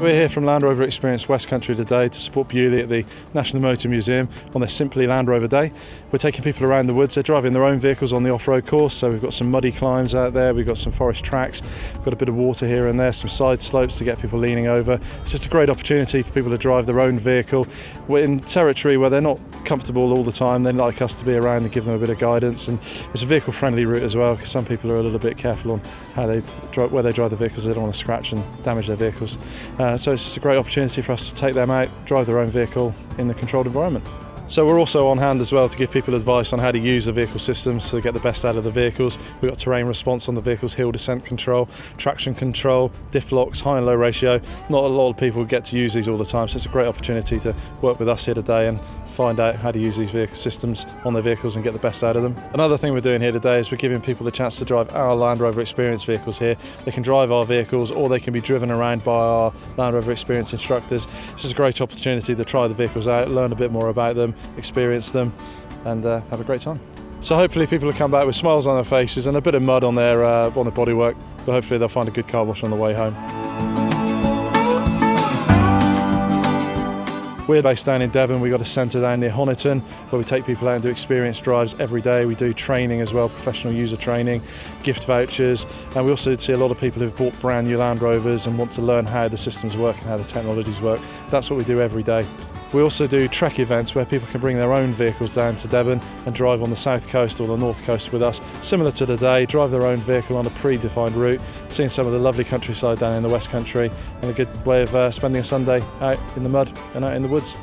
We're here from Land Rover Experience West Country today to support Beaulieu at the National Motor Museum on their Simply Land Rover Day. We're taking people around the woods. They're driving their own vehicles on the off-road course, so we've got some muddy climbs out there, we've got some forest tracks, we've got a bit of water here and there, some side slopes to get people leaning over. It's just a great opportunity for people to drive their own vehicle. We're in territory where they're not comfortable all the time. They like us to be around and give them a bit of guidance, and it's a vehicle-friendly route as well, because some people are a little bit careful on how they drive, where they drive the vehicles. They don't want to scratch and damage their vehicles. So it's just a great opportunity for us to take them out, drive their own vehicle in the controlled environment. So we're also on hand as well to give people advice on how to use the vehicle systems to get the best out of the vehicles. We've got terrain response on the vehicles, hill descent control, traction control, diff locks, high and low ratio. Not a lot of people get to use these all the time, so it's a great opportunity to work with us here today and find out how to use these vehicle systems on their vehicles and get the best out of them. Another thing we're doing here today is we're giving people the chance to drive our Land Rover Experience vehicles here. They can drive our vehicles or they can be driven around by our Land Rover Experience instructors. This is a great opportunity to try the vehicles out, learn a bit more about them, experience them, and have a great time. So hopefully people will come back with smiles on their faces and a bit of mud on their on the bodywork, but hopefully they'll find a good car wash on the way home. We're based down in Devon. We've got a centre down near Honiton where we take people out and do experience drives every day. We do training as well, professional user training, gift vouchers, and we also see a lot of people who've bought brand new Land Rovers and want to learn how the systems work and how the technologies work. That's what we do every day. We also do trek events where people can bring their own vehicles down to Devon and drive on the south coast or the north coast with us. Similar to today, drive their own vehicle on a predefined route, seeing some of the lovely countryside down in the West Country, and a good way of spending a Sunday out in the mud and out in the woods.